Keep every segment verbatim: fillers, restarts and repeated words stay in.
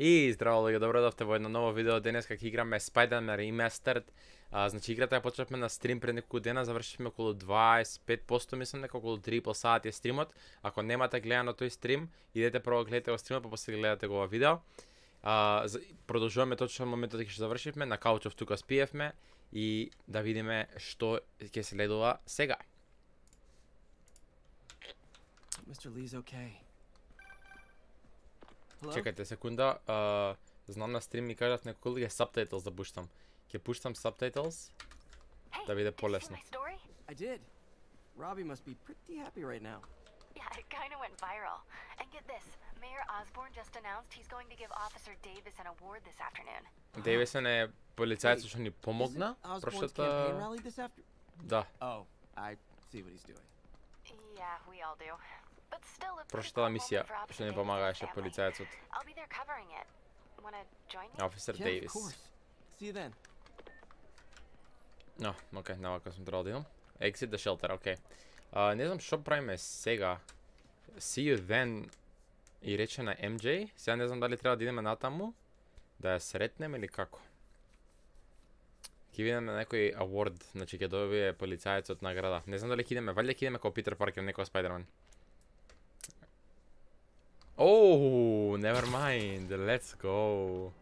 I zdravo ljudi, dobrodošli во едно ново видео. Денес как играме Spider-Man Remastered. А, значи играта ја почнавме на стрим пред неколку дена, завршивме околу дваесет и пет проценти, мислам дека околу три и пол сати е стримот. Ако немате гледано тој стрим, идете прво гледате го стримот, па после гледате го ова видео. А, продолжуваме точно моментот кога што завршивме, на каучов тука спиевме и да видиме што ќе следува сега. Mister Lee's okay. Чекате секунда, uh, знам на стрим ми кажат неколку subtitles да пуштам. Ќе пуштам subtitles да биде полесно. I did. Robbie must be pretty happy right now. Yeah, it kind of went viral. And get this, Mayor Osborn just announced he's going to give Officer Davis an award this afternoon. Davis е полицајец што ни помогна прошлата. Да. Oh, I see what he's doing. Yeah, we all do. Прошлата мисија што не помагаеше полицајецот. Officer Davis. No, okay, навака сум требал да идам. Exit the shelter, okay. Uh, не знам што правиме сега. See you then и рече на Ем Джей. Сега не знам дали треба да идеме натаму, да ја сретнеме или како. Ќе видиме некој award, значи ќе добие полицајецот награда. Не знам дали ќе идеме, валје ќе идеме како Питер Паркер, некој Спайдермен. Oh, never mind. Let's go.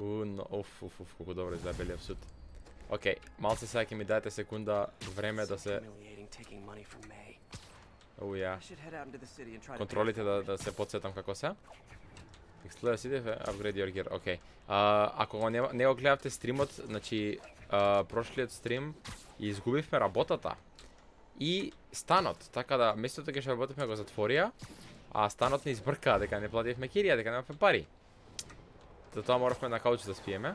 Oh, no. Of, of, of, kako dobro izbeli absurd. Okay, malce sad mi dajte sekunda vreme da se. Oh ja. Kontrolite da da se podsetam kako se. Explore city, upgrade your gear. Okay. Ako ne ogledate streamot, znači prošliot stream izgubivme работата и станот, така да местото каде што работевме го затворија. А станот не избрка, дека не плативме кирија, дека немаме пари. Затоа моравме на кауч да спиеме.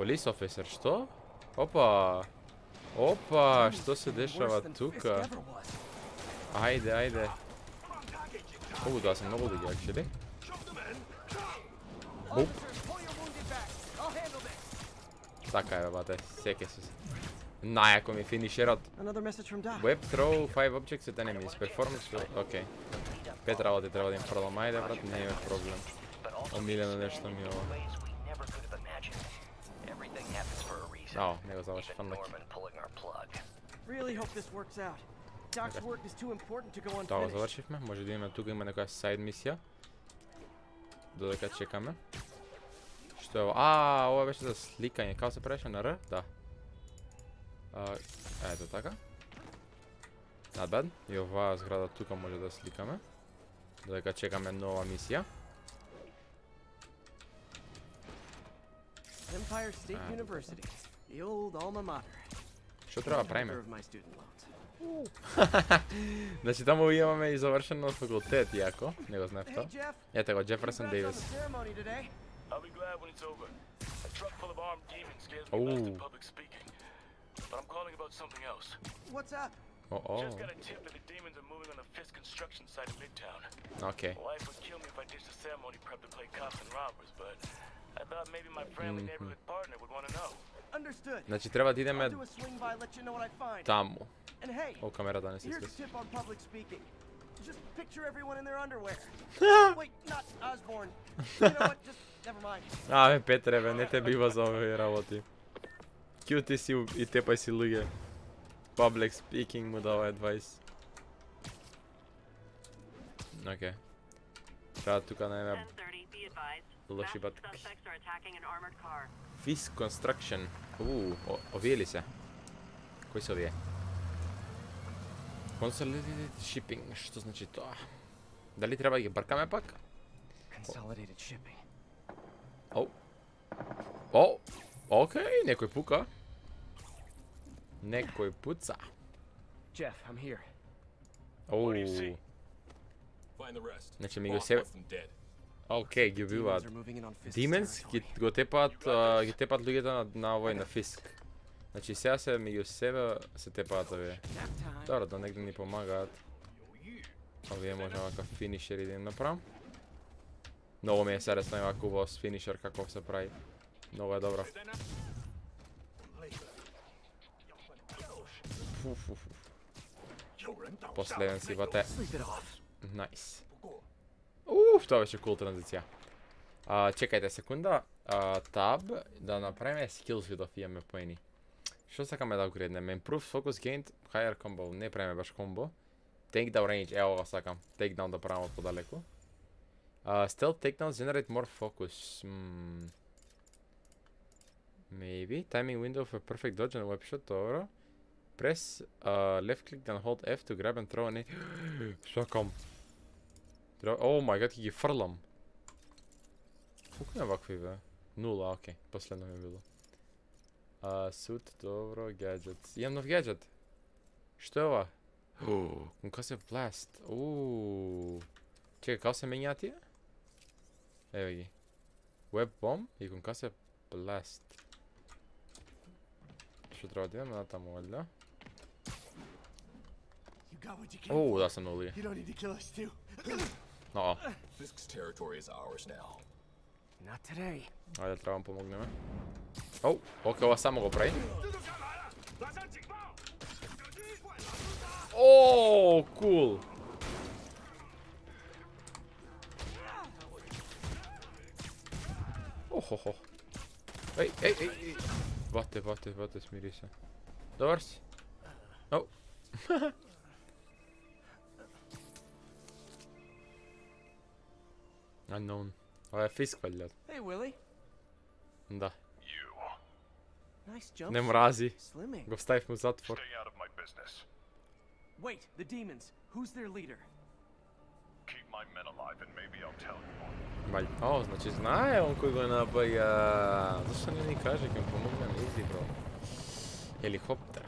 Police officer, што? Опа! Опа, што се дешава тука? Ајде, ајде. О, да, се многу диги, actually. Буп. Така е, бате, секе се. Најако ми финишерот. Web throw five objects at enemies. Performance. Okay. Пет работи треба да им продам. Ајде брат, не е проблем. Омилено нешто ми ова. Ао, не го заврши фанлек. Тоа завршивме. Може да имаме тука, има некоја сайд мисија. Додека чекаме. Што е ова? А, ова беше за сликање. Како се правеше на Р? Да. Ето така. Not bad. И оваа зграда тука може да сликаме. Додека чекаме нова мисија. Empire State University. The old alma mater. Што треба правиме? Значи таму имаме и завршено факултет, јако. Не го знаев тоа. Ете го, Jefferson Davis. Оу. But I'm calling about something else. What's up? Oh oh. Just got a tip that the demons are moving on the Fisk construction site in Midtown. Okay. Life would kill me if I ditched the ceremony prep to play cops and robbers, but I thought maybe my friendly neighborhood partner would want to know. Understood. Значи треба да идеме таму. О, камерата не се искаше. Just picture everyone in their underwear. Wait, not Osborn. You know what? Just never mind. А, Петре, бе, не те бива за овие работи. Кјути си и тепај си луѓе. Public speaking му дава адвајс. Океј. Треба тука најме лоши батки. Fisk Construction. Уу, овие ли се? Кои се овие? Consolidated Shipping. Што значи тоа? Дали треба да ги бркаме пак? Consolidated Shipping. Оу. Оу. Океј, некој пука. Некој пуца. Jeff, I'm here. What do you see? Find the rest. Значи ми го се. Океј, ги биваат. Demons ги го тепаат, ги тепаат луѓето на овој на Fisk. Значи сега се меѓу себе се тепаат овие. Добро, да некои ни помагаат. Овие може вака финишер и да им направам. Многу ми е интересно вака во финишер како се прави. Много е добро. Последен си бате. Найс. Уф, тоа беше кул транзиција. Uh, čekajte, sekunda. Uh, tab, da napravim skills vidofija me pojeni. Što se kame da upgradenem? Improve focus gained, higher combo. Ne pravim baš combo. Takedown range, evo ga sakam. Takedown da pravimo podaleko. Uh, stealth takedown generate more focus. Hmm. Maybe. Timing window for perfect dodge and web shot, dobro. Press uh, left click then hold F to grab and throw an A. Sakam. Oh my god, je farlam. Koliko je ovakvi ve? Nula, okej. Posledno mi je bilo. Suit, dobro, gadget. Imam nov gadget. Što je ova? Kako se blast. Čekaj, kao se menjati? Evo gi. Web bomb I kako se blast. Što treba da imam na tamo, valjda? Oh, da sam nulio. No. Ajde, trebam pomogneme. Oh, ok, ova samo go pravi. Oh, cool. Oh, ho, ho. Ej, ej, ej, ej. Vate, vate, vate, smiri se. Dobar si? Oh. Unknown. Ovo je fisk valjad. Da. Ne mrazi. Go vstavi mu zatvor. O, znači znaje on koji ga nabaja. Zašto ne mi kaže kad pomogne na izi, bro? Helikopter.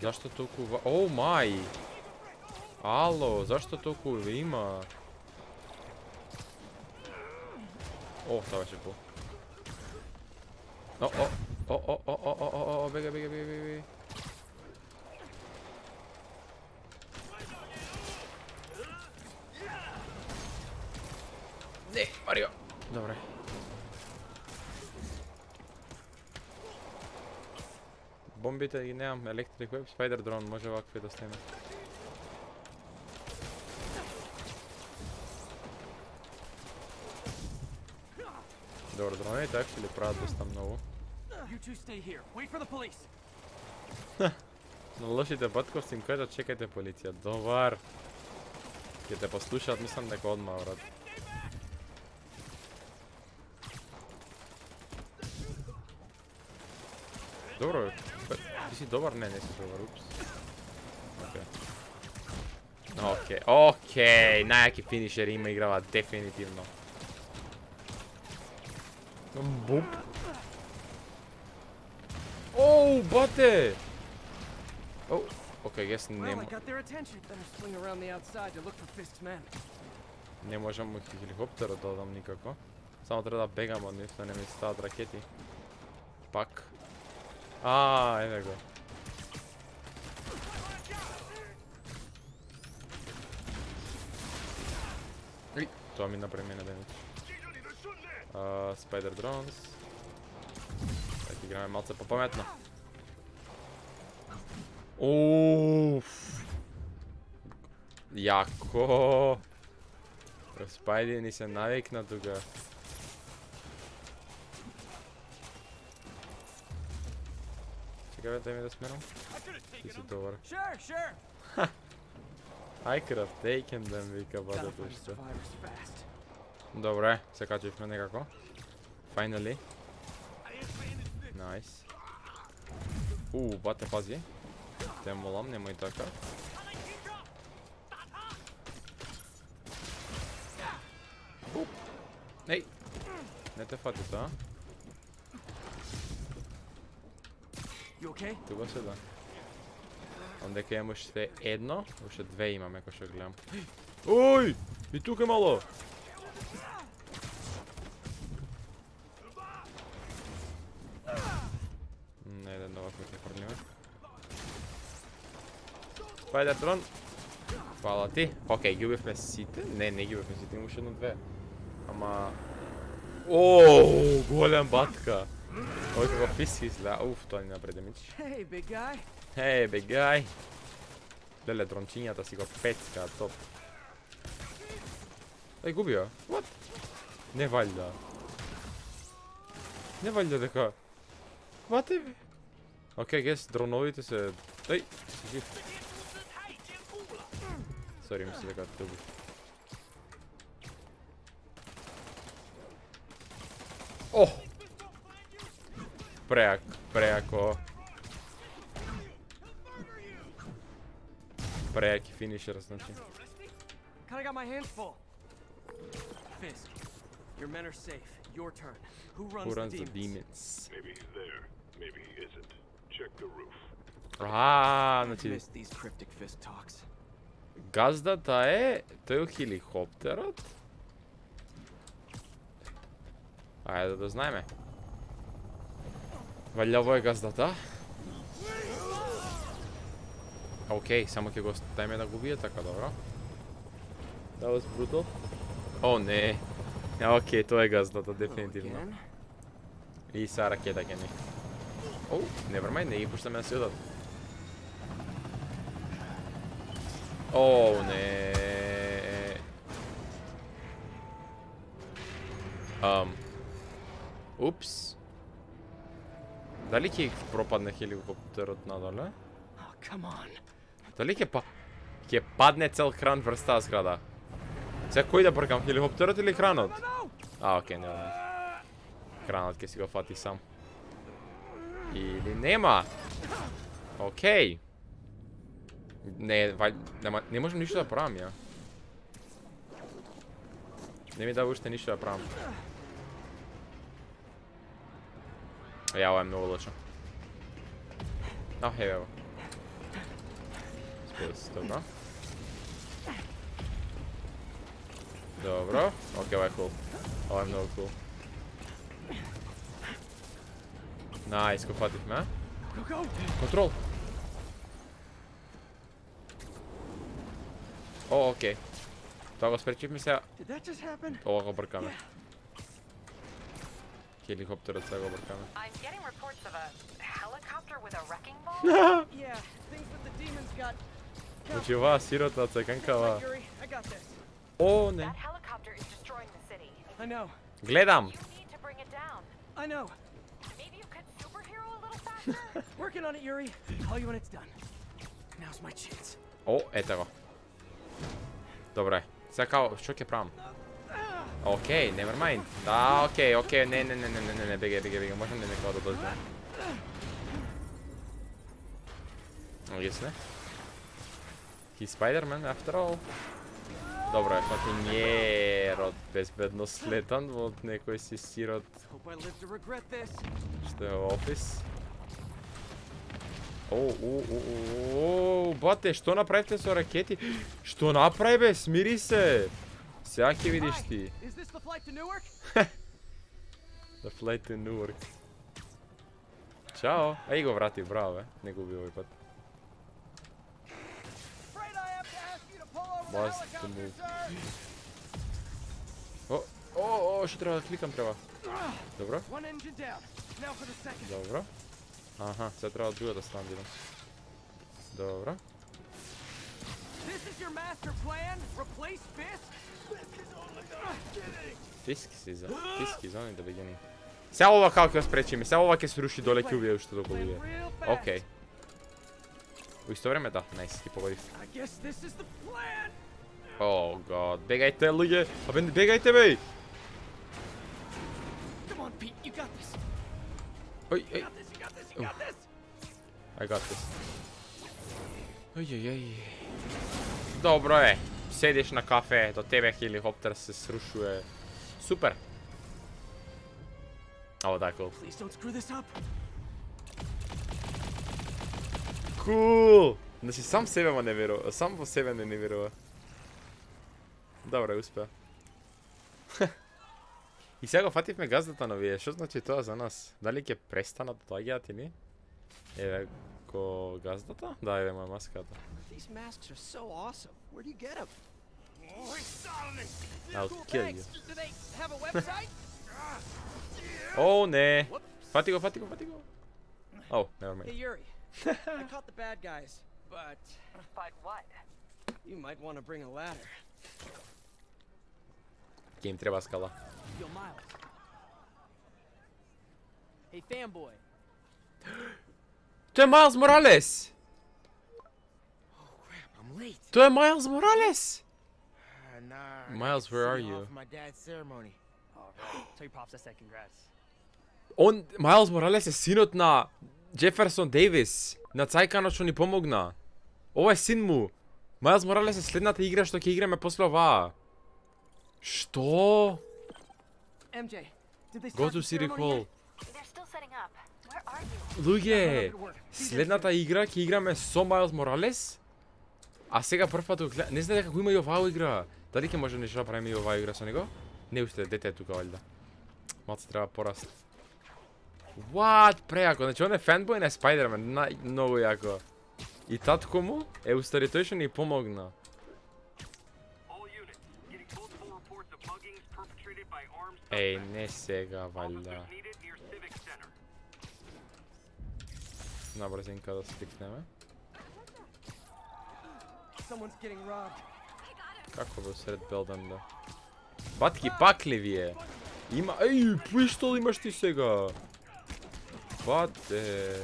Zašto to kuva... Oh my! Alo, zašto to kurve ima? O, sada će pol. O, o, o, o, o, o, o, o, o, bega, bega, bega, bega. Ne, Mario. Dobre. Bombite I nemam electric web, spider drone, može ovakve da snime. Dobro, dronate actually prad dosta mnogo. Naložite Batkov im kaže čekajte policija, dobar. Kad te poslušat mislim neko odmah vrat. Dobro, ti si dobar? Ne, nisi dobar, ups. Okej, okej, najjaki finisher ima igrava, definitivno. Bup. Oh, bate! Oh, okay, I guess ne... Ne možemo ih helikoptera dodam nikako. Samo treba da begamo, ništa ne mi stavati raketi. Pak. Aaa, ime go. To mi napravi mene damage. Spider drones. Tako igrame malce popametno. Uff. Jako. Spidey nisam navik na toga. Čekaj već da mi da smeram. Ti si dobar. I could have taken them vika bada to što. Dobre, se kačujme nekako. Finally. Nice. Uuu, bate, pazi. Te molam, nemoj tako. Bup. Ej. Ne te fati to, a? Tugo se da. Onda kaj imamo še jedno, še dve imam, ako še gledam. Uj, I tukaj malo. Spider drone. Hvala ti. Okej, ljubih me site. Ne, ne ljubih me site, imamo še jedno dve. Ama... Oooo, golem batka. Ovo je kako fisk izgleda. Uf, to ni napred damage. Hej, big guy. Hej, big guy. Dele, drončinjata si go pecka, top. gubię. What? Nie walda. Nie walda taka. Maty. Okay, guess dronoid is a. Hey. Sorry, muszę taka dobu. Oh. Prejak, prejako. Prejaki finisher, znaczy. Kind of got my hands full. Fisk, your men are safe. Your turn. Who runs, Who runs the, demons? the demons? Maybe he's there. Maybe he isn't. Check the roof. Ah, znaczy. Miss these cryptic Fisk talks. Gazdata je to helikopterot. Ajde da znajme. Valjda ovo je gazdata. Okej, samo kje gostajme da gubije, tako dobro. That was brutal. O ne. Okej, to je gazdata, definitivno. I sa raketa kje ne. Oh, nevermind, ne ih pušta me da se odat. O ne. Um. Oops. Дали ќе пропадне хеликоптерот надоле? Oh, come on. Дали ќе па ќе падне цел кран врз таа зграда? Секој да бркам хеликоптерот или кранот? А, окей, не. Кранот ќе си го фати сам. Или нема. Окей. Не, нема, не можам ништо да правам ја. Не ми дава уште ништо да правам. Ja, ovo je mnogo loče. Ah, evo. Spust, dobro. Dobro. Ok, ovo je cool. Ovo je mnogo cool. Nice, ko fatit me. Kontrol! O, ok. Toga sprečit mi se. Ovo ga brka me. Helicopter at Sable International. I'm getting reports of a helicopter with a wrecking ball. Yeah, things that the demons got. Учива сирота цеканкава. О, не. That helicopter is destroying the city. I know. Гледам. You need to bring it down. I know. Maybe you could superhero a little faster. Working on it, Yuri. Call you when it's done. Now's my chance. О, ето го. Добре. Сакао, што ќе правам? Окей, never mind. Да, окей, окей, не, не, не, не, не, не, не, бегај, бегај, бегај, можам да некоја да дозбе. I guess не. He's Spider-Man after all. Добро е, факин е род безбедно слетан во некој си сирот. Што е во офис? О, о, о, о, бате, што направивте со ракети? Што направи бе, смири се! Сега ќе видиш ти. The flight to Newark. Чао. Ај го врати, браво бе. Не губи овој пат. О, о, што треба да кликам треба? Добро. Добро. Аха, сега треба другата стандирам. Добро. Fisk is on. Fisk is on in the beginning. Сега ова како ќе спречиме, сега ова ќе се руши доле ќе убие уште доколку е. Океј. У исто време да, најс, ти погодив. О, гад, бегајте луѓе, абе не бегајте бе. Ој, ој. I got this. Ој, ој, ој. Добро е. Седиш на кафе, до тебе хеликоптер се срушува. Супер. О, да, cool. Cool. Значи сам себе ма не верува, сам во себе не верува. Добро, успеа. И сега го фативме газдата новие. Што значи тоа за нас? Дали ќе престанат да доаѓаат или? Еве го газдата? Да, еве моја маската. These masks are so awesome. Where do you get them? I'll kill you. Do they have a website? Oh, no. Fatigo, fatigo, fatigo. Oh, never mind. Hey, Yuri. I caught the bad guys, but... But what? You might want to bring a ladder. Game treba skala. Yo, Miles. Hey, fanboy. To je Miles Morales. Oh crap, I'm late. To je Miles Morales. Uh, nah, Miles, where are you? My dad's ceremony. Oh, right. Tell your pops I said congrats. On Miles Morales je sinot na Jefferson Davis. Na cajkano što ni pomogna. Ovo je sin mu. Miles Morales je slednata igra što ke igrame posle ova. Što? M J, did they go to City Hall? Luge, slednata igra ke igrame so Miles Morales? A sega prv pat ugleda... Ne znate kako ima i ova igra. Dali ke može nešto napravim i ova igra sa nego? Ne ušte, dete je tuka valjda. Malo se treba porasti. What? Prejako, znači on je fanboy na Spider-Man, mnogo jako. I tatko mu je u stvari to ni pomogna. Ej, ne sega, valjda. Nabrzinka da slikneme. Kako bi usred Beldan da? Batki pakljiv je! Ima... Ej, pištol imaš ti sega! Bate...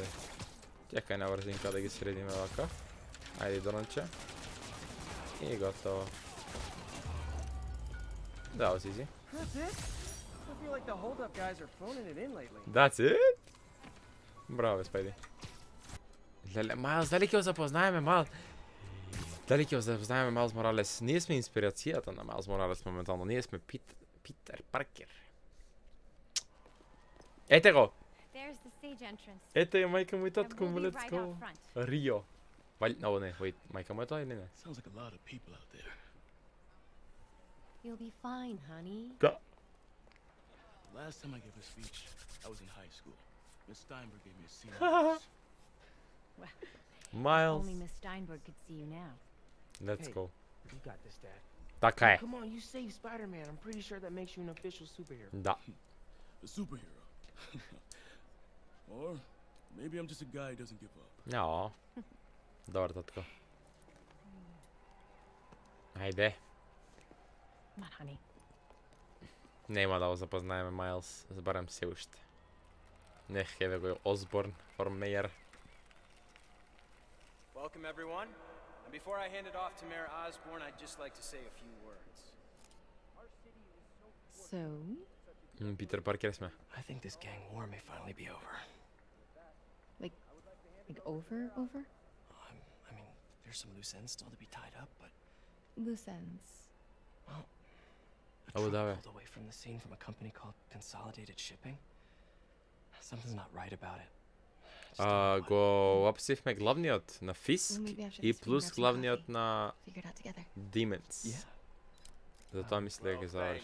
Čekaj na brzinka da ga sredim ovako. Ajde, donoće. I gotovo. That was easy. That's it? Bravo, Spidey. Lele, Miles, dali ke jo zapoznajeme, Miles? Dali ke jo zapoznajeme, Miles Morales? Nije sme inspiracijata na Miles Morales momentalno. Nije sme Peter Parker. Ete go! Ete je majka mu i tatko mu, let's go. Rio. Valj, no ne, wait, majka mu je to ili ne? You'll be fine, honey. Da. Last time I gave a speech, I was in high school. Miss Steinberg gave me a seat. Well, Miles. Only Miss Steinberg could see you now. Let's go. You got this, Dad. Okay. Come on, you saved Spider-Man. I'm pretty sure that makes you an official superhero. Da. A superhero. Or maybe I'm just a guy who doesn't give up. No. Dobar, tatko. Ajde. Come on, honey. Nema da zapoznajeme Miles, zbarem se ušte. Nech jeve go Osborn for mayor. Welcome everyone. And before I hand it off to Mayor Osborn, I'd just like to say a few words. So? Peter Parker sme. I think this gang war may finally be over. Like, like over, over? Um, I mean, there's some loose ends still to be tied up, but... Loose ends? Well... I was pulled away from the scene from a company called Consolidated Shipping. Something's not right about it. Uh, go upsifme glavniot na Fisk I plus glavniot na Demons. Yeah. Zato misle da završ.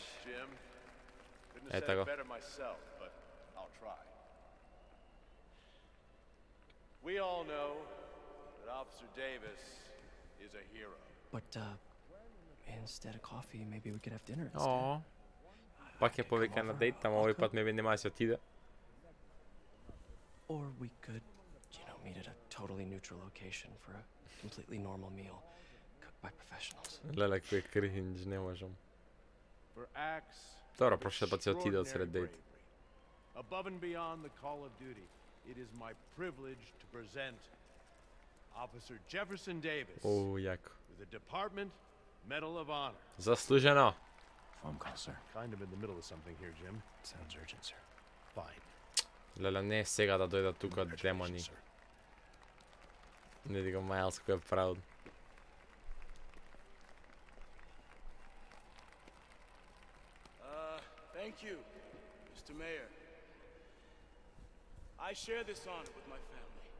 Eto go. We all know that Officer Davis is a hero. But uh instead of coffee, maybe we could have dinner instead. Oh. Pak je povika na date, tamo ovaj pat maybe nema se otide. Or we could, you know, meet at a totally neutral location for a completely normal meal cooked by professionals. Lele, koji cringe, ne možem. Dobro, prošle pat se otide od sred date. Above and beyond the call of duty, it is my privilege to present Officer Jefferson Davis. Oh, jako. With the department Medal of Honor. Zasluženo. Phone call, sir. Kind of in the middle of something here, Jim. Sounds urgent, sir. Fine. Lele, ne sega da dojda tuka demoni. Vidi ga Miles koji je proud. Uh, thank you, Mister Mayor. I share this honor with my family.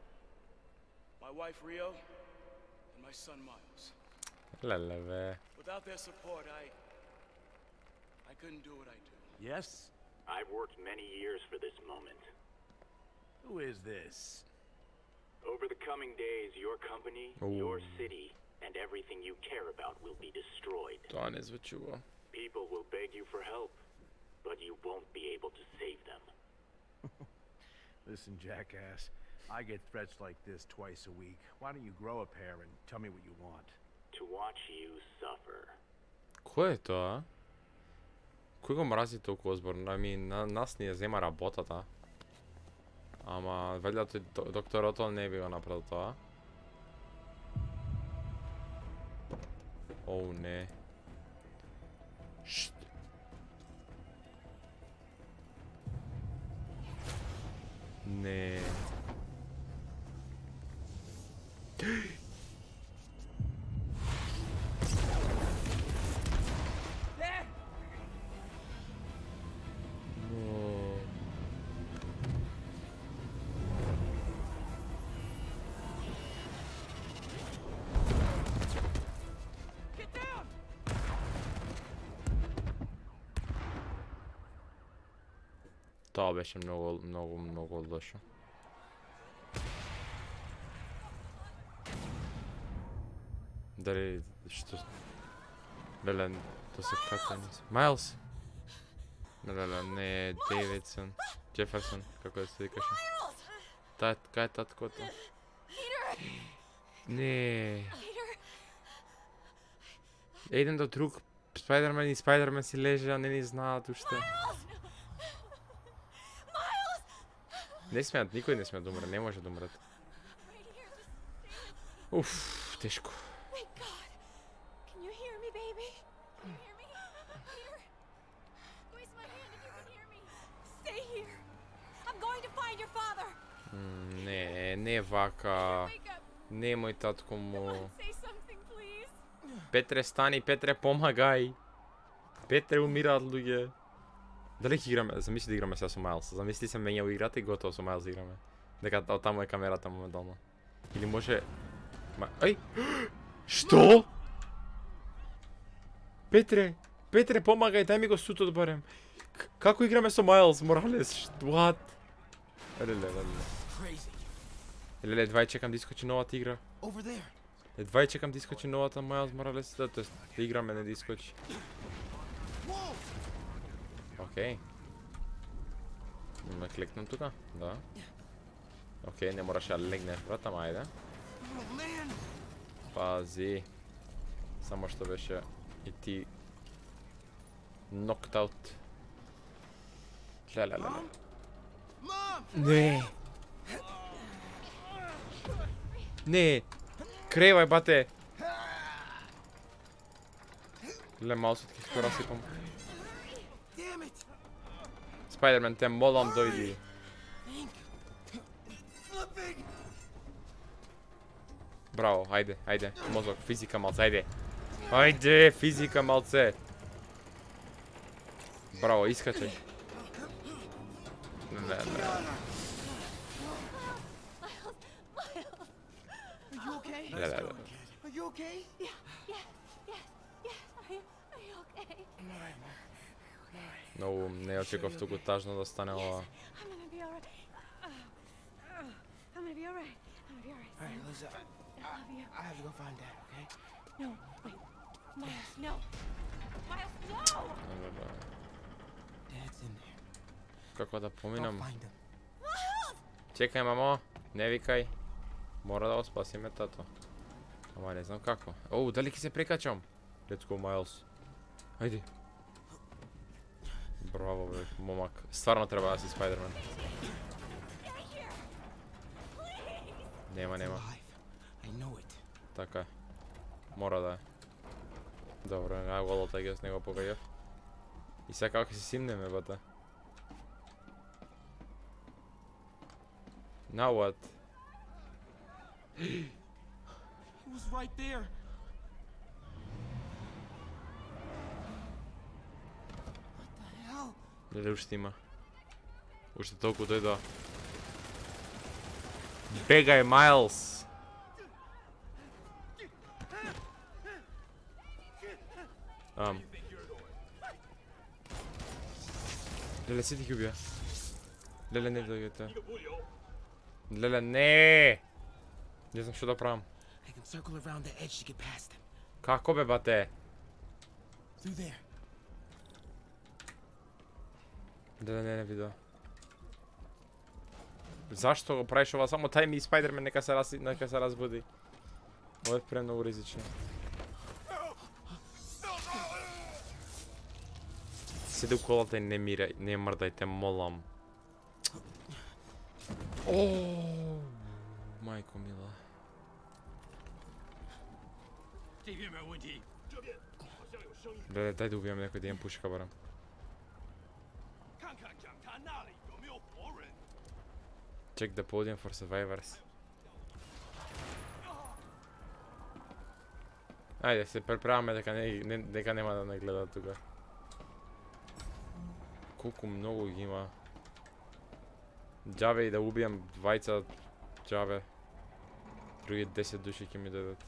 My wife Rio and my son Miles. Leleve. Without their support, I I couldn't do what I do. Yes? I've worked many years for this moment. Who is this? Over the coming days, your company, Ooh. your city, and everything you care about will be destroyed. Dawn is what you will. People will beg you for help, but you won't be able to save them. Listen, jackass, I get threats like this twice a week. Why don't you grow a pair and tell me what you want? To watch you suffer. Ko je to, a? Кой го мрази толкова Осборн? Ами, на нас ни я взема работата. Ама, веля доктор Отон не би го направил това. О, не. Шт. Не. Това беше много, много, много лошо. Дали... Що... Леле... То се ката... Майлз! Леле, не... Дейвидсън... Джефърсън, како да се викаше. Тая, кай е таткото? Не... Един до друг... Спайдермен и Спайдермен си лежа, не ни знаят още. Не смеят, никой не смеят да умре, не може да умрат. Уф, тежко. Не, не вака. Не, мой татко му. Петре, стани, Петре, помагай. Петре, умират луѓе. Дали ќе играме, замисли да играме сега со Майлз. Замисли се менја во играта и готово со Майлз играме. Дека таму е камерата моментално. Или може... Ај! Што? Петре! Петре, помагај, дај ми го сутот барем. Како играме со Майлз Моралес? What? Леле, леле. Леле, едва и чекам да искочи новата игра. Едва и чекам да искочи новата Майлз Моралес. Да, тоест, да играме, не да искочи. Окей. Ме кликнам тука? Да. Окей, не мораше да легнеш, брат, ама айде. Пази. Само што беше и ти... Knocked out. Ля-ля-ля-ля. Не! Не! Кревай, бате! Ле, маусот ки скоро сипам. Spider-Man, те молам дојди. Браво, ајде, ајде, мозок, физика малце, ајде. Ајде, физика малце. Браво, искачај. Не, не. Не, не, не. Много не очекав туку тажно да стане ова. Како да поминам? Чекај, мамо, не викај. Мора да го спасиме тато. Ама не знам како. Оу, дали ќе се прекачам? Let's go, Miles. Ајде. Браво, бе, момак. Стварно треба да си Спайдермен. Нема, нема. Така е. Мора да е. Добро, а голата ги с него покајав. И сега како ќе се симнеме, бата. Now what? He was right there. Леле, уште има. Уште толку тој да... Бегај, Майлз! Ам. Леле, сите ги убија. Леле, не дојдете. Леле, не! Не знам што да правам. Како бе, бате? Да, не, не видо. Зашто го правиш ова? Само тајми и Спайдермен нека се раси, нека се разбуди. Ова е премногу ризично. седи у колата и не мирай, не мрдайте, молам. О, майко мила. Бля, дай да убием някой, да им пушка барам. Check the podium for survivors. Айде, се преправяме дека, не, дека няма да не гледат тука. Колко много ги има. Джаве и да убием двайца джаве. Други десет души ќе ми дадат.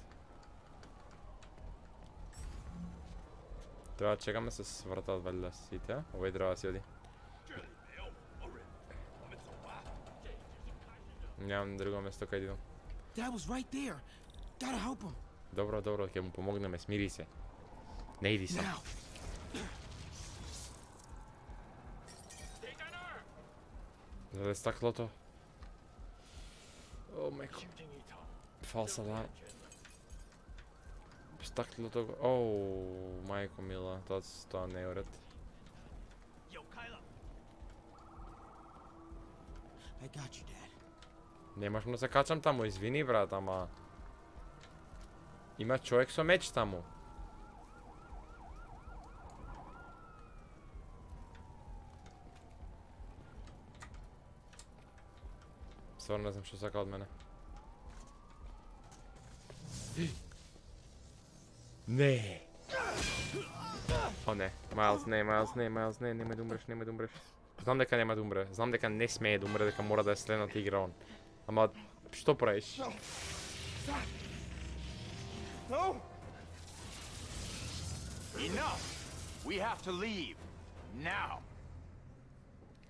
Тоа чекаме с врата валда сите. Овој драва си оди. Нямам друго место кај идам. Добро, добро, ќе му помогнеме, смири се. Не иди сам. Да е стаклото. О, меко. Фалсала. Стаклото. О, майко мила, тоа тоа не е уред. Немаш му да се качам таму, извини брат, ама... Има човек со меч таму. Стварно не знам што сака од мене. Не. О не, Майлз, не, Майлз, не, Майлз, не, нема да умреш, нема да умреш. Знам дека нема да умре, знам дека не смее да умре, дека мора да е следната игра он. Ама што правиш? No. Enough. We have to leave now.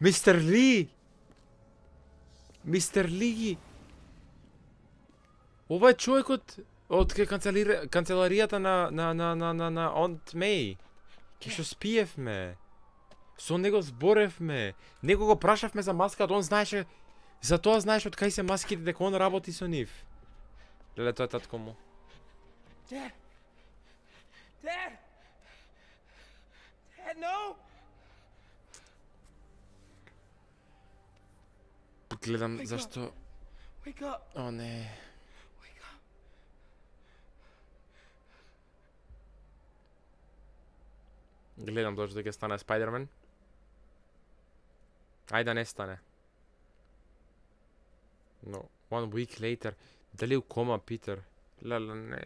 Mister Lee. Mister Lee. Ова е човекот од канцеларијата на на на на на на Aunt May. Ке што спиевме. Со него зборевме. Него го прашавме за маската, он знаеше за тоа знаеш од кај се маските дека он работи со нив. Леле тоа е татко му. Dad! Dad! Dad, no! Гледам зашто... О, не... Гледам зашто ќе стане Spider-Man. Ајде да не стане. No, one week later. Дали у кома, Питер? Леле, не...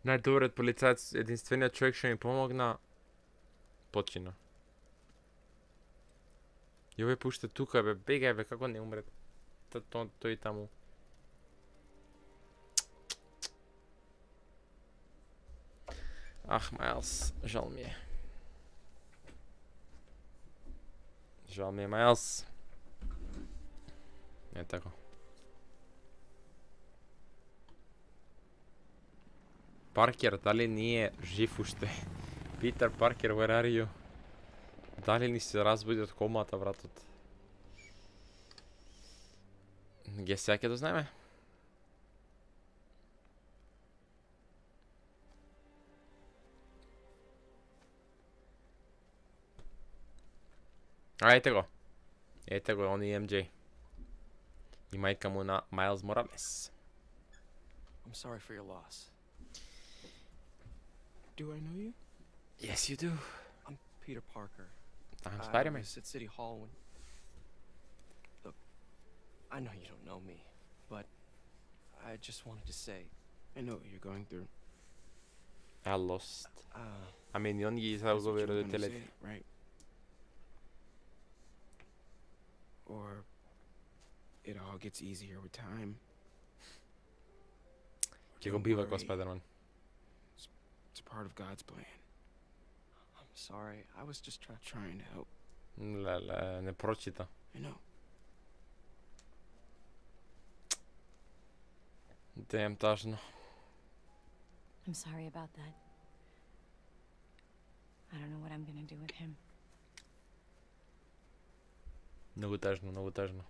Најдобриот полицајец, единствениот човек што ми помогна, почина. И овој пуште тука, бе, бегај, бе, како не умре. Тој таму. Ах, Майлз, жал ми е. Жал ми е, Майлз. Е тако. Паркер, дали не е жив уште? Питер Паркер, where are you? Дали ни се разбуди од комата, вратот? Ге сега ќе дознаеме. А, ете го. Ете го, он и Ем Джей. И мајка му на Майлз Моралес. I'm sorry for your loss. Do I know you? Yes, you do. I'm Peter Parker. I'm Spider-Man. I was at City Hall when... Look, I know you don't know me, but I just wanted to say, I know what you're going through. I lost. Uh, I mean, you only use house over the tele. Right. Or it all gets easier with time. You're gonna be like Spider-Man. It's part of God's plan. I'm sorry. I was just try trying to help. La la, ne pročita. I know. Damn, tažno. I'm sorry about that. I don't know what I'm gonna do with him. Много тажно, много тажно.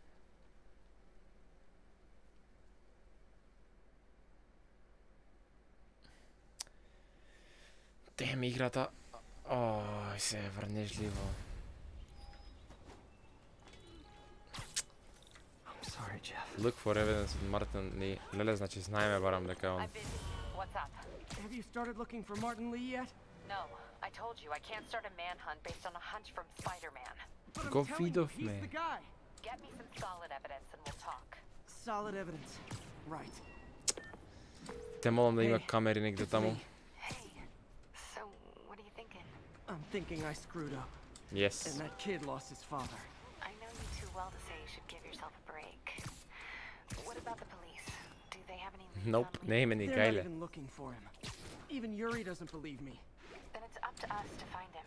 Damn, играта O, Silver, nieźliwo. I'm sorry, Jeff. Look for evidence of Martin Lee. Lele, znaczy znajmy baram lekao. What's up? Have you started looking for Martin Lee yet? No, I told you I can't start a manhunt based on a hunch from Spider-Man. Go feed off me. He's the guy. Get me some solid evidence and we'll talk. Solid evidence. Right. Te molim da ima kamere negde tamo. So, what are you thinking? I'm thinking I screwed up. Yes. And that kid lost his father. I know you too well to say you should give yourself a break. What about the police? Do they have any leads? Nope, name any guy. They're even looking for him. Even Yuri doesn't believe me. Then it's up to us to find him.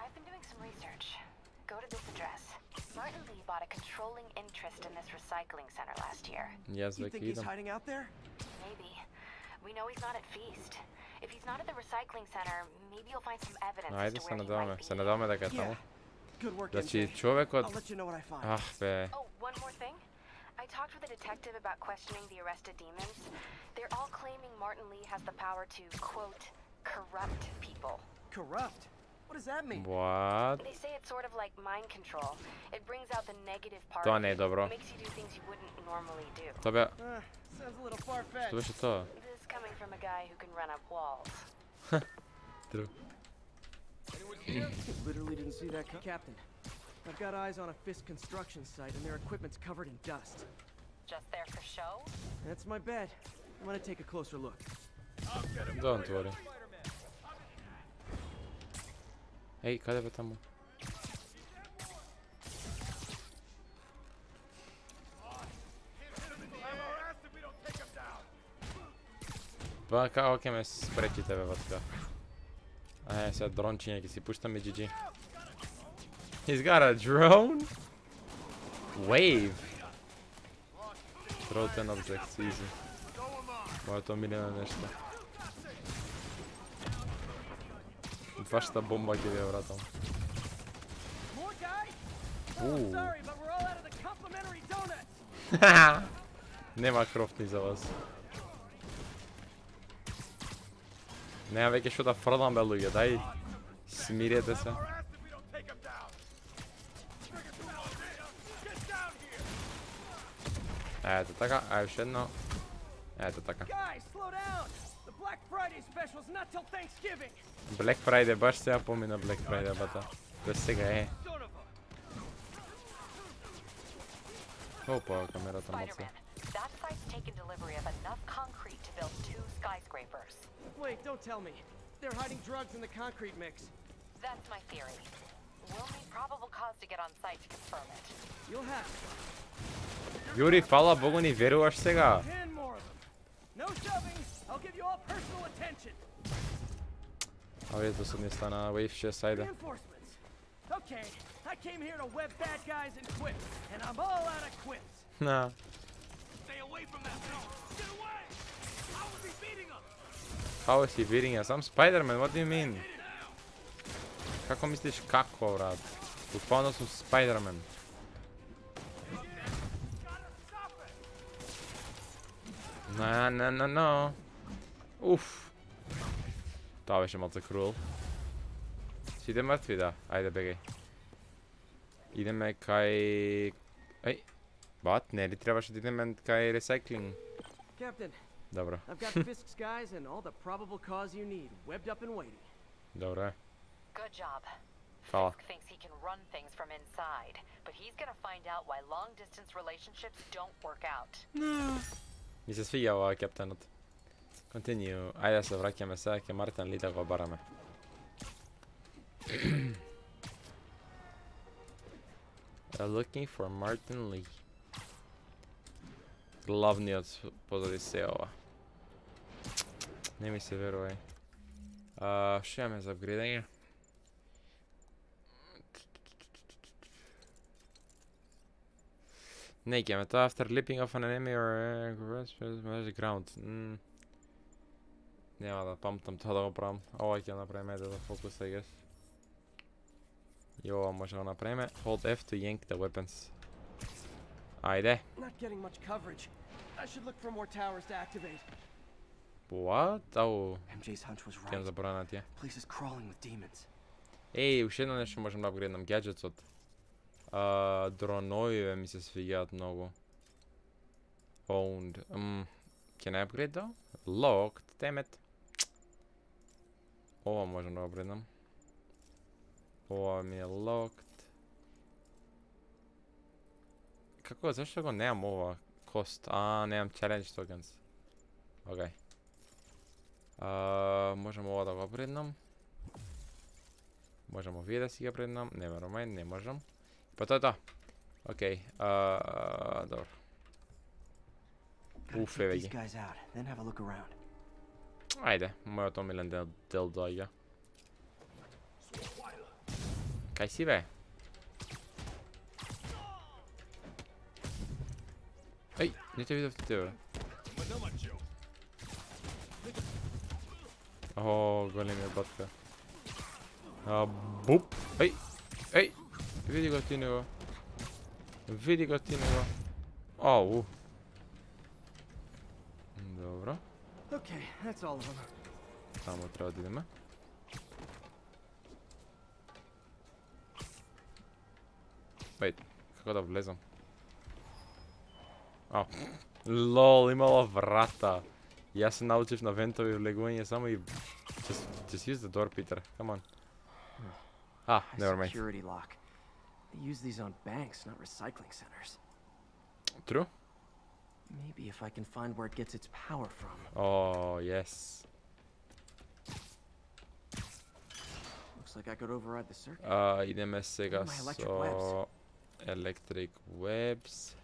I've been doing some research. Go to this address. Martin Lee bought a controlling interest in this recycling center last year. Yes, you think he's hiding out there? Maybe. We know he's not at Feast. If he's not at the recycling center, maybe you'll find some evidence as to where he might be. Yeah. Good work, N J. I'll let you know what I find. Ach, oh, one more thing. I talked with a detective about questioning the arrested demons. They're all claiming Martin Lee has the power to, quote, corrupt people. Corrupt? What does that mean? What? They say it's sort of like mind control. It brings out the negative part. To nie dobro. Makes you do things you wouldn't normally do. Tobie... Uh, sounds a little far-fetched. Słyszę to. Coming from a guy who can run up walls. True. Literally didn't see that, Captain. I've got eyes on a Fisk construction site, and their equipment's covered in dust. Just there for show? That's my bet. I'm gonna take a closer look. Don't worry. Hey, kada je tamo? Pa kao okem je spreći tebe vatka. Aj, sad dronči neki si pušta mi G G. He's got a drone? Wave. Throw ten objects, easy. Moja to miljena nešto. Baš ta bomba gdje je vratom. Uuu. Nema krofni za vas. Nema veke što da frdam be luge, daj smirjete se. Eto taka, a još jedno. Eto taka. Black Friday, baš se ja pomina Black Friday, bata. To je svega, e. Opa, kamera tamo se. That site's taken delivery of enough concrete to build two skyscrapers. Wait, don't tell me. They're hiding drugs in the concrete mix. That's my theory. We'll need probable cause to get on site to confirm it. You'll have. Yuri, fala bogu ni veruješ sega. Ten more of them. No shovings. I'll give you all personal attention. Oh, je to sudně stana. Wave šest, ajde. Reinforcements. Okay, I came here to web bad guys and quips, and I'm all out of quips. Nah. How is he beating us? I'm Spider-Man, what do you mean? Kako misliš kako, vrat? Upavno sam Spider-Man. No, no, no, no. Uff. To je še malce cruel. Si ide mrtvi, da? Ajde, begaj. Ideme kaj... Ej. But ne, li trebaš da idem kaj recycling? Captain. Dobro. I've got Fisk's guys and all the probable cause you need, webbed up and waiting. Dobro. Good job. Fisk thinks he can run things from inside, but he's gonna find out why long-distance relationships don't work out. No. Mi se svijao kaptenot. Continue. Ajde se vraćame sa ke Martin Lee da go barame. Looking for Martin Lee. Glavni od pododisejova. Ne mi se veruje. Što imam za upgradanje? Neki imam to after leaping off an enemy or the ground. Nema da pamtam to da opravim. Ovo je kje napravim, ajde da focus I guess. I ovo možemo napravime. Hold F to yank the weapons. Ajde. Not getting much coverage. I should look for more towers to activate. What? Au, te-am zăbura. Ei, uședă-ne și možem da upgrade-am gadgets od uh, dronoju, mi se sfigat mnogo. Owned. Um, can I upgrade though? Locked, damn it. Ovo možem da upgrade-am. Ovo mi je locked. Kako, zašto go nemam ova cost? A, nemam challenge tokens. Ok. Uh, možemo ovo da ga upgrade-am. Možemo vidjeti da si ga pred nam, ne moramo, ne možemo. Pa to je to. Ok, uh, dobro. Uf, vegi. Ajde, moj otomilen del, del doja. Kaj si ve? Ej, ne te vidim v tebe. Oh, golem je botka. A, bup. Ej, ej, vidi ga ti nego. Vidi ga ti nego. Au. Dobro. Okay, that's all of them. Tamo treba da idemo. Wait, kako da vlezam? Au. Lol, imala vrata. Ja sam naučiv na ventovi vlegovanje samo I... Just, just use the door, Peter. Come on. Ah, never mind. Security lock. They use these on banks, not recycling centers. True. Maybe if I can find where it gets its power from. Oh yes. Looks like I could override the circuit. Uh, ideme sega so electric webs.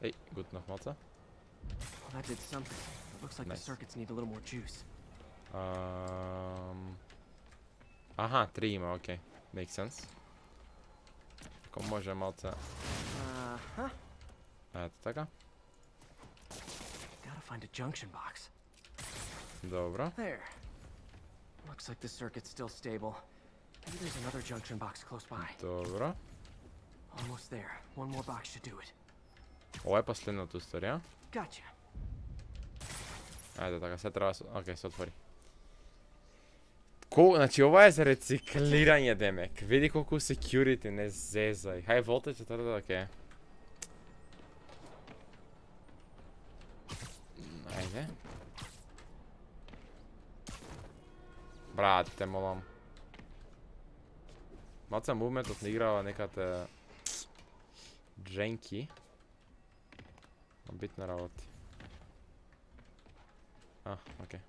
Hey, good enough, Mata. Well, that did something. It looks like nice. The circuits need a little more juice. Um. Aha, three ima, ok. Makes sense. Tako može malce... Eto tako. Dobro. Dobro. Ovo je poslednota istorija. Eto tako, sad treba... Ok, se otvori. Ko, znači ovo je za recikliranje demek, vidi koliko security, ne zezaj. High voltage, tada da, okej. Ajde. Brate, molam. Malca movement odigrava nekate... Dženki. Bitno ravoti. Ah, okej.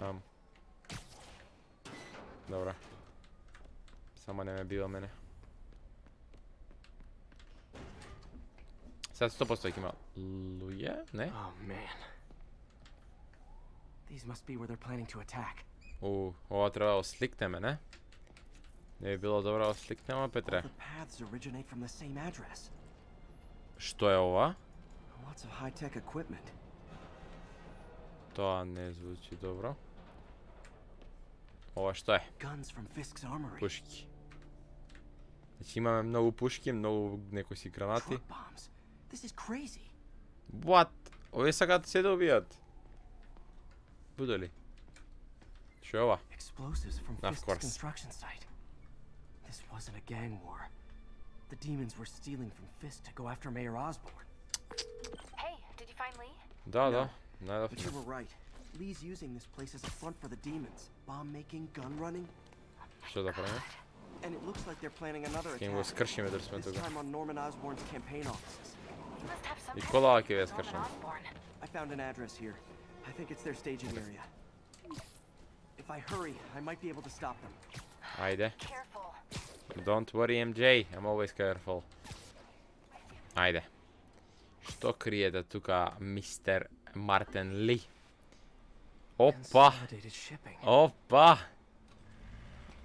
Um. Dobra. Samo ne me bilo mene. Sad sto posto ih ima luje, ne? Uuu, ovo treba oslikne me, ne? Ne bi bilo dobro osliknemo, Petre. Što je ova? To ne zvuči dobro. Ovo što je? Puški. Znači imame mnogo puški, mnogo nekosi granati. What? Ovdje sad se da ubijat. Budu li? Što je ova? Of course. Da, da. But you were right. Lee's using this place as a front for the demons. Bomb making, gun running. Što da pravimo? And it looks like they're planning another attack. This time on Norman Osborn's campaign offices. I kola kje je skršeno? I found an address here. I think it's their staging area. If I hurry, I might be able to stop them. Ajde. Don't worry, M J. I'm always careful. Ajde. Što krije da tuka mister Martin Lee? Opa! Opa!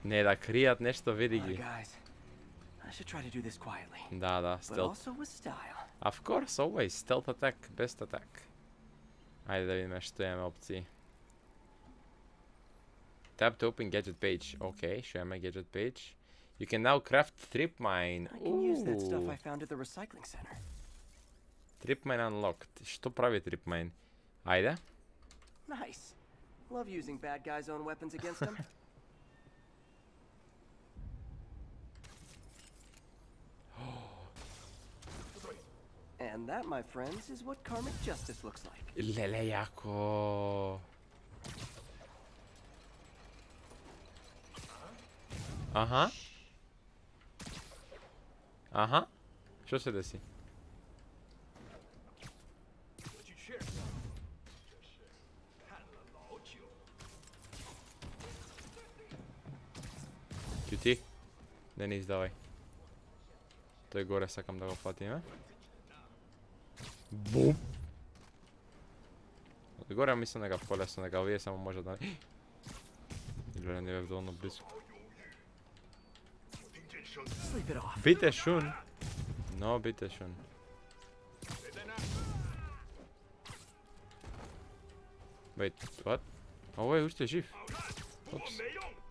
Ne da krijat nešto, vidi gi. Da, da, stealth. Of course, always. Stealth attack, best attack. Ajde da vidimo što imamo opciji. Tap to open gadget page. Ok, što imamo gadget page. You can now craft trip mine. Ooh. Tripmine unlocked. Что правит Tripmine? Айда? Nice. Love using bad guys' own weapons against them. And that, my friends, is what karmic justice looks like. Lele Jako. Ага. Ага. Що се деси? Кюти? Не, не издавай. Той горе сакам да го платиме. Бум! Отгоре мисля да га по-лесно да га вие, само може да не... Или не бе доволно близко. Бите шун! Но бите шун. Wait, what? Овой още е жив. Опс.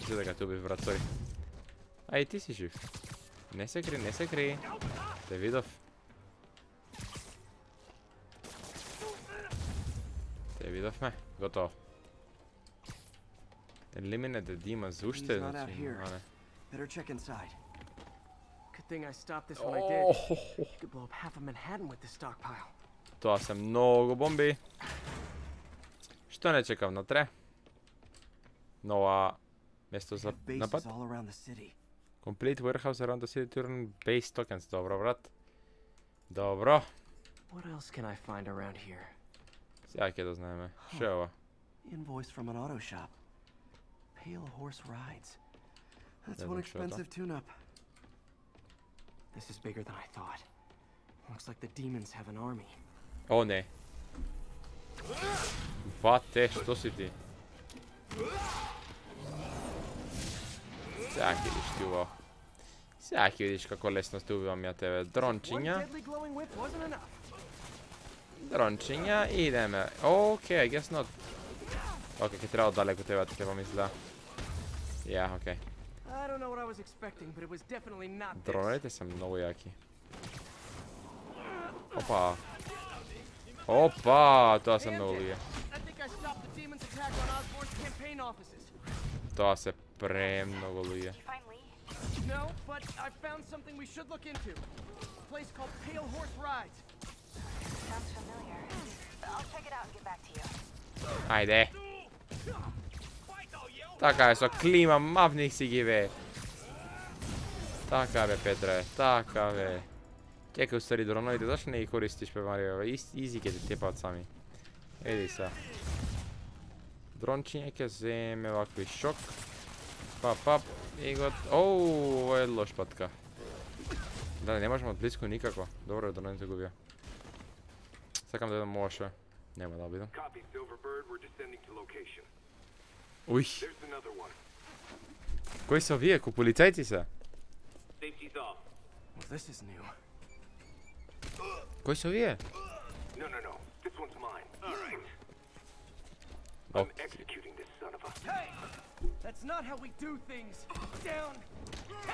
Ще да га те убив, брат, сори. А и ти си жив. Не се кри, не се кри. Те видов. Те видовме. Готово. Eliminate the demons. Още едно че. Better check inside. Good thing I stopped this when I did. You could blow up half of Manhattan with this stockpile. Това са много бомби. Що не чекам натре? Нова место за напад. Complete warehouse around the city, turn base tokens. Добро, брат. Добро. What else can I find around here? Сега ке да знаеме. Що е ова? Invoice from an auto shop. Pale Horse Rides. That's one expensive tune-up. This is bigger than I thought. Looks like the demons have an army. О, не. Вате, що си ти? Сега ке видиш ти убав. Сега ке видиш како лесно сте убивам ја тебе. Дрончиња. Дрончиња и идеме. Окей, I guess not. Окей, ке треба далеко тебе да те помисля. Ја, окей. I don't know what I was expecting, but it was definitely not this. Дроните се много јаки. Опа. Опа, тоа се многу луѓе. Тоа се премногу луѓе. No, but I found something we should look into. A place called Pale Horse Ride. Sounds familiar. I'll check it out and get back to you. Ајде. Така е, со клима, мавних си ги бе. Така бе, Петре, така бе. Чекай, устари дроновите, зашто не ги користиш, бе, Марио? Изи ке те тепат сами. Еди са. Дрончиња ке земе вакви шок. Пап, пап, и гот... Оу, ово е лош патка. Да, не можем од близко никако. Добро, дроновите го бија. Сакам да видам овоше. Нема да обидам. Уй. Кои са вие? Ко полицајци са? Кои са вие?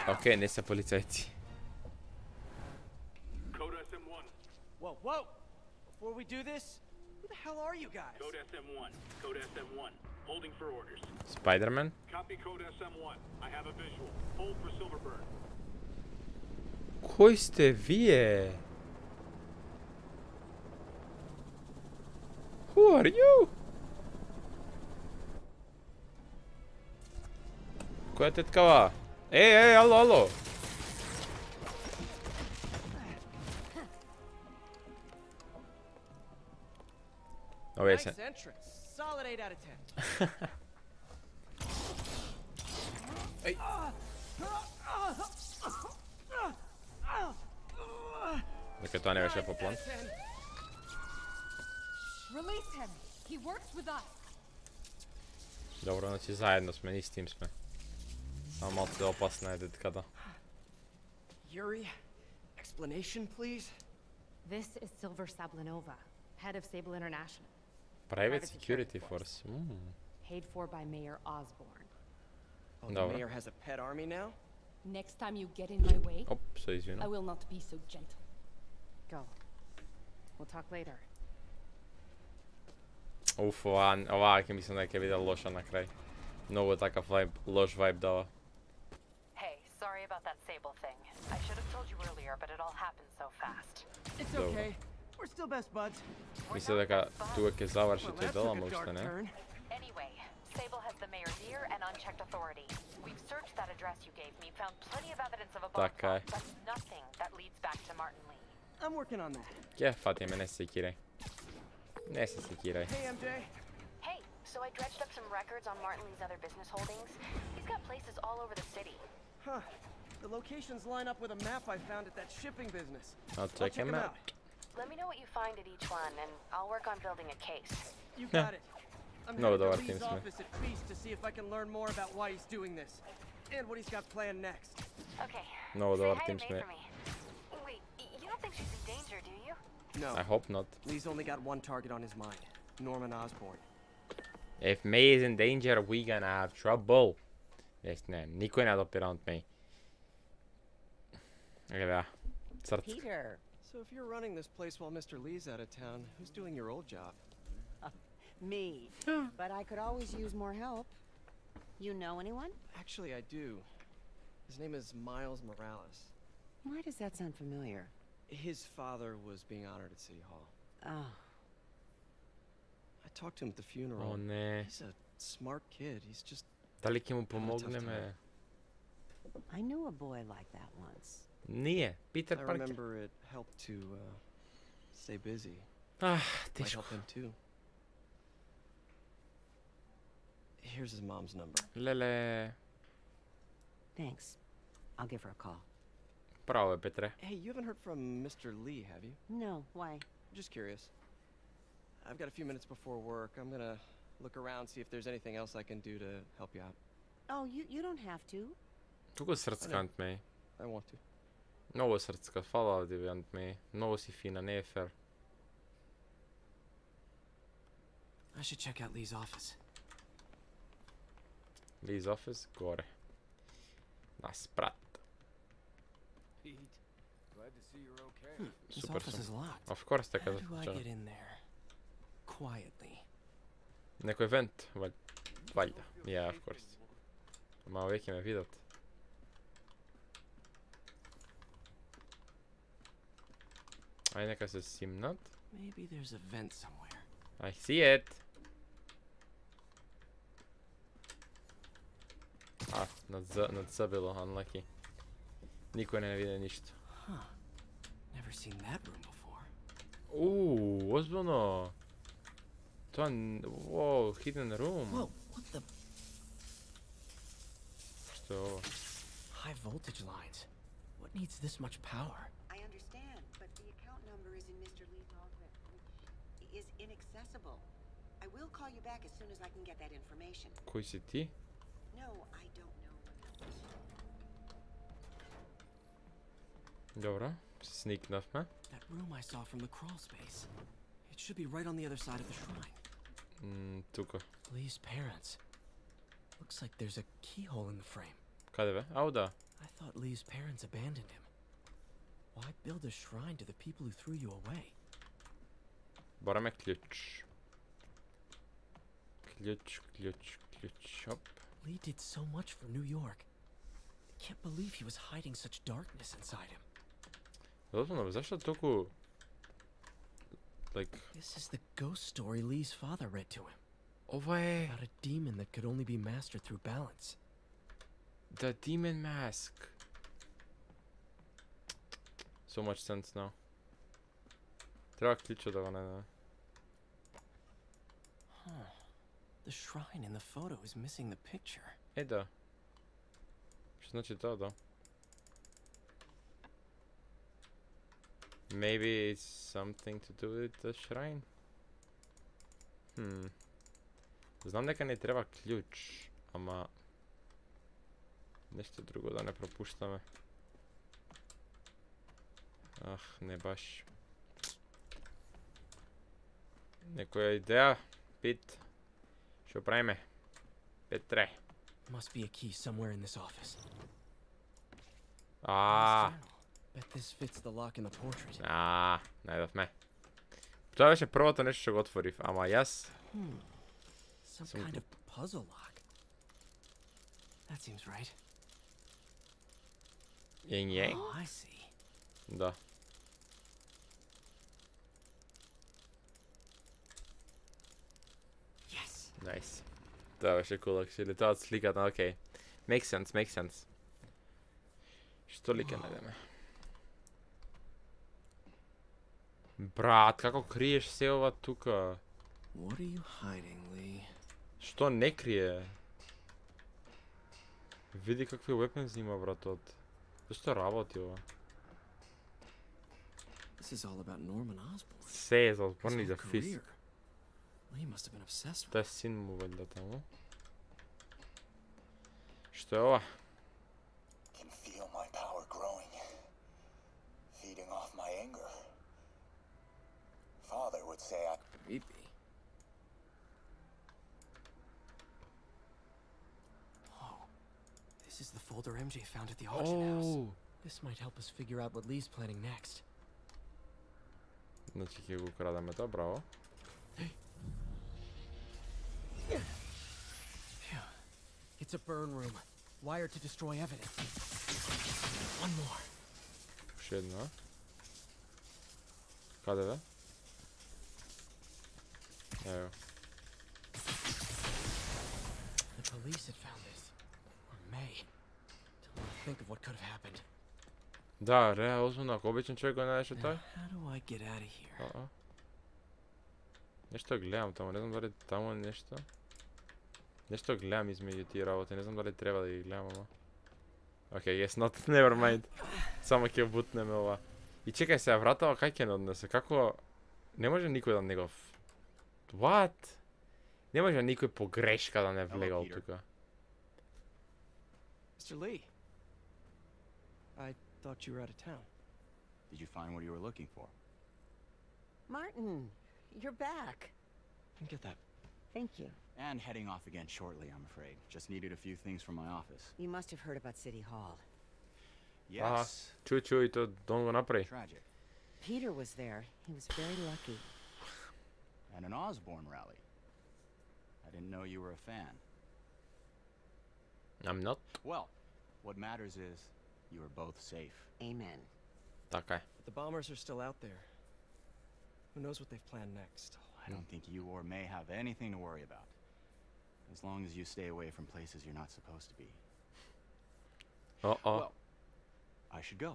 Окей, не са полицајци. Before we do this, who the hell are you guys? Code S M one. Code S M one. Holding for orders. Spider-Man? Copy code S M one. I have a visual. Hold for Silverburn. Кои сте вие? Who are you? Кој е теткава? Еј, еј, ало, ало. Овие се. Ей. Дека тоа не беше по план. Добро, значи заедно сме, ние с тим сме. Само малку поопасна е детката. Yuri, explanation please. This is Silver Sablinova, head of Sable International. Private security force. Mm. Paid for by Mayor Osborn. Oh, the mayor has a pet army now? Next time you get in my way, oh, so I will not be so gentle. Go. We'll talk later. Uf, ova, ova arka mislim da je videla loša na kraj. Mnogo je takav vibe, loš vibe dala. Hey, sorry about that Sable thing. I should have told you earlier, but it all happened so fast. It's okay. We're still best buds. Mislim da ka tu je završite dala možda, ne? Anyway, Sable has the mayor's ear and unchecked authority. We've searched that address you gave me, found plenty of evidence of a bomb, but nothing that leads back to Martin Lee. I'm working on that. Yeah, Fatima, ne se sekiraj. Ne se sekiraj. Hey, M J. Hey, so I dredged up some records on Martin Lee's other business holdings. He's got places all over the city. Huh. The locations line up with a map I found at that shipping business. I'll check, I'll check him, him out. out. Let me know what you find at each one, and I'll work on building a case. You got it. I'm no, headed to Lee's office at Feast to see if I can learn more about why he's doing this, and what he's got planned next. Okay. No, say hi to May for me. I don't think she's in danger, do you? No. I hope not. Lee's only got one target on his mind. Norman Osborn. If May is in danger, we gonna have trouble. Yes, no. Niko je nadopir Aunt May. Peter. So if you're running this place while Mister Lee's out of town, who's doing your old job? Uh, me. But I could always use more help. You know anyone? Actually, I do. His name is Miles Morales. Why does that sound familiar? His father was being honored at City Hall. Oh. I talked to him at the funeral. Oh, no. He's a smart kid. He's just... I knew a boy like that once. Nie, Peter Parker. I remember it helped to uh, stay busy. Ah, might help him too. Here's his mom's number. Lele. Thanks. I'll give her a call. Hey, you haven't heard from Mister Lee, have you? No, why? Just curious. I've got a few minutes before work. I'm gonna look around, see if there's anything else I can do to help you out. Oh, you you don't have to. Tugo srce Aunt May. I want to. Novo srce, hvala ti Aunt May. Novo si fina, ne fer. I should check out Lee's office. Lee's office, gore. Nasprat. Pete, glad to see you're okay. Hmm, this Super office soon. is locked. Of course, how do I get in there? Quietly. Neko event, well, well, yeah, of course. Ma uvijek me vidat. Aj neka se simnat. Maybe there's a vent somewhere. I see it. Ah, not za, not za bilo, unlucky. Niko ne vidi ništa. Huh. Never seen that room before. Ooh, ozbiljno. To je, wow, hidden room. Whoa, what the? Što je ovo? High voltage lines. What needs this much power? I understand, but the account number is in Mister Lee's office, which is inaccessible. I will call you back as soon as I can get that information. Koji si ti? No, I don't know. Dobra, sneak enough, man. That room I saw from the crawl space. It should be right on the other side of the shrine. Mm, tuko. Lee's parents. Looks like there's a keyhole in the frame. Kadeve? Auda. I thought Lee's parents abandoned him. Why build a shrine to the people who threw you away? Barame ključ. Ključ, ključ, ključ. Hop. Lee did so much for New York. I can't believe he was hiding such darkness inside him. Like, this is the ghost story Lee's father read to him. About a demon that could only be mastered through balance. The demon mask. So much sense now. Huh. The shrine in the photo is missing the picture. Eda. Što znači to, da? Maybe it's something to do with the shrine? Hmm. Znam neka ne treba ključ, ama... Nešto drugo da ne propuštame. Ah, ne baš. Nekoja ideja? Pit. Što pravime? Petre. Must be a key somewhere in this office. Ah. Bet this fits the lock in the portrait. Ah, neither of me. Šta je već je prvo to nešto što ga otvori, ama jas. Some kind of puzzle lock. That seems right. Yin yang? Oh, I see. Da. Yes. Nice. To je već je cool actually. To je odslikatno, okej. Makes sense, makes sense. Što like ne veme. Brat, kako kriješ sve ova tuka? What are you hiding, Lee? Što ne krije? Vidi kakve weapons ima, bratot. Što raboti ova? This is all about Norman Osborn. Sve je za Osborn i za Fisk. To je sin mu valjda tamo. Što je ova? Father would say I'm creepy. Oh, this is the folder M J found at the auction oh. house. This might help us figure out what Lee's planning next. Znači kje go krademe to, bravo. It's a burn room, wired to destroy evidence. One more. Šedna. Kada je? Evo. The police had found this, or May. Don't think of what could have happened. Da, re, uzmano, ako običan čovjek ga nađe taj. How do I get out of here? Nešto gledam tamo, ne znam da li tamo nešto. Nešto gledam između ti ravote, ne znam da li treba da ih gledam, ama. Okay, yes, not, never mind. Samo kje butneme ova. I čekaj se, vratava kaj kje ne odnese, kako... Ne može niko da njegov... What? Ne može nikoj pogreška da ne vlegao tuka. mister Lee. I thought you were out of town. Did you find what you were looking for? Martin, you're back. I didn't get that. Thank you. And heading off again shortly, I'm afraid. Just needed a few things from my office. You must have heard about City Hall. Yes. Čuj, čuj, to don't go naprej. Tragic. Peter was there. He was very lucky. And an Osborn rally. I didn't know you were a fan. I'm not. Well, what matters is you are both safe. Amen. Okay. But the bombers are still out there. Who knows what they've planned next? Oh, I don't think you or May have anything to worry about. As long as you stay away from places you're not supposed to be. Uh-oh. Well, I should go.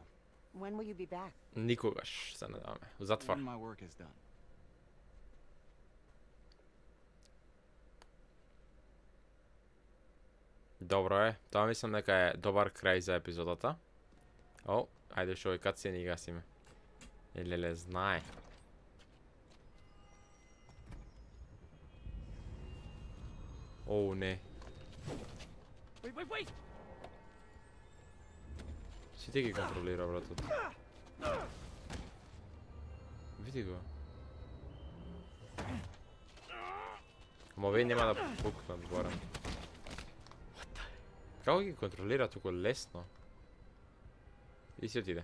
When will you be back? Nikogaš se ne dame. U zatvor. When my work is done. Dobro je, това мислам нека е добър край за епизодата. О, айде шо и катсцени гасиме. Еле-ле, знае. О, не. Сите ги контролира, братът. Види го. Ама ве няма да пукнат горе. Kako ga kontrolira tako lesno? I si otide.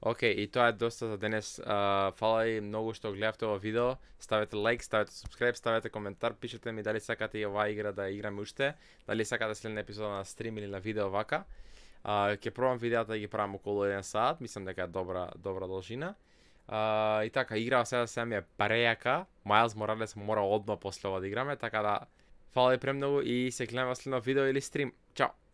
Ok, i to je dosta za danes. Hvala i mnogo što gledavte ovo video. Stavite like, stavite subscribe, stavite komentar. Pišete mi dali sakate i ova igra da igram ušte. Dali sakate sljedna epizoda na stream ili na video ovaka. Ке probam videata da ги pravim okolo jedan sat. Mislim дека е dobra dolžina. И така, играва сега сега ми е прејака. Miles Morales мора одма после ова да играме, така да фала ви премногу и се гледаме во следно видео или стрим. Чао!